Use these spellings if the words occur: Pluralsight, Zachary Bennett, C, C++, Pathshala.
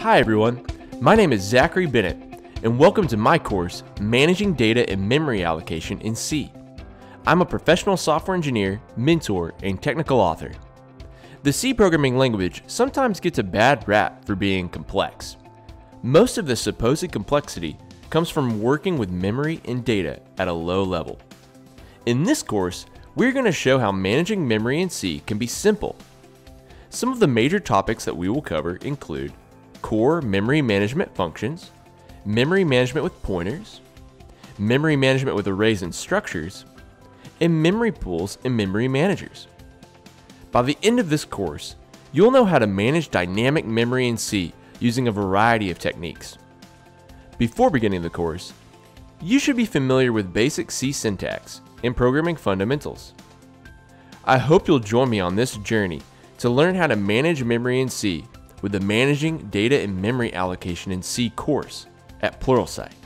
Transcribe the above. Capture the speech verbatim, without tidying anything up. Hi everyone, my name is Zachary Bennett, and welcome to my course, Managing Data and Memory Allocation in C. I'm a professional software engineer, mentor, and technical author. The C programming language sometimes gets a bad rap for being complex. Most of the supposed complexity comes from working with memory and data at a low level. In this course, we're going to show how managing memory in C can be simple. Some of the major topics that we will cover include core memory management functions, memory management with pointers, memory management with arrays and structures, and memory pools and memory managers. By the end of this course, you'll know how to manage dynamic memory in C using a variety of techniques. Before beginning the course, you should be familiar with basic C syntax and programming fundamentals. I hope you'll join me on this journey to learn how to manage memory in C with the Managing Data and Memory Allocation in C course at Pluralsight.